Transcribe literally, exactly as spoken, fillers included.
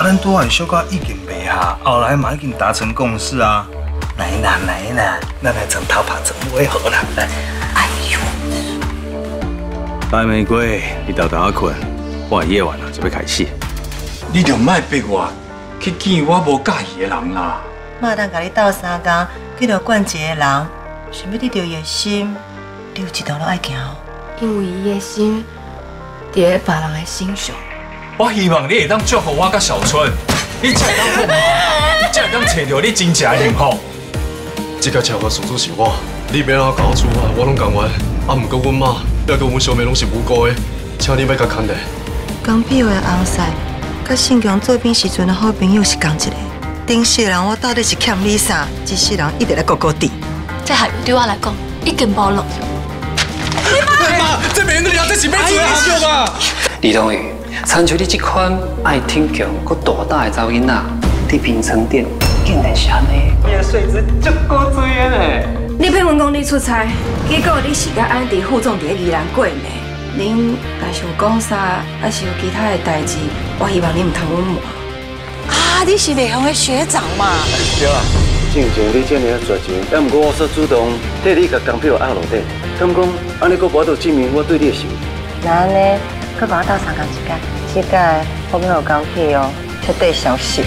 啊，咱多下小可意见袂合，后来嘛已经达成共识啊。来啦来啦，咱来从头拍整尾好啦。哎呦，白玫瑰，你豆豆啊困，我夜晚啊就要开始。你就莫逼我去见我无介意的人啦。嘛，当甲你斗三工，去到管一个人，想要得到伊的心，你有一条路爱行哦。因为伊的心，伫咧别人的心上。 我希望你会当祝福我甲小春，你才会当幸福，才会当找到你真正的幸福。这个车祸事主是我，你别让我搞出啊，我拢讲完。啊，不过阮妈，也跟阮小妹拢是无辜的，请你别甲牵连。江碧惠的翁婿，甲信强做兵时阵的好朋友是同一个。顶世人我到底是欠你啥？这世人一直来勾勾地。这下对我来讲，已经无路用。妈，这袂用得了，这是要做英雄啊！李同宇。 参照你这款爱挺强、搁大胆的查某囡仔，你平常点竟然是安尼，你的水质足够水的嘞。你骗阮讲你出差，结果你是甲安迪副总伫咧宜兰过呢。恁若想讲啥，还是有其他的代志，我希望你唔通阮瞒。啊，你是内行的学长嘛？对啊，正常你这样绝情，但不过我说主动替你甲江碧惠压落底，敢讲安尼搁无度证明我对你的心。那呢？ 去帮我斗相共一届，这届我要有勇气哦，绝对消失。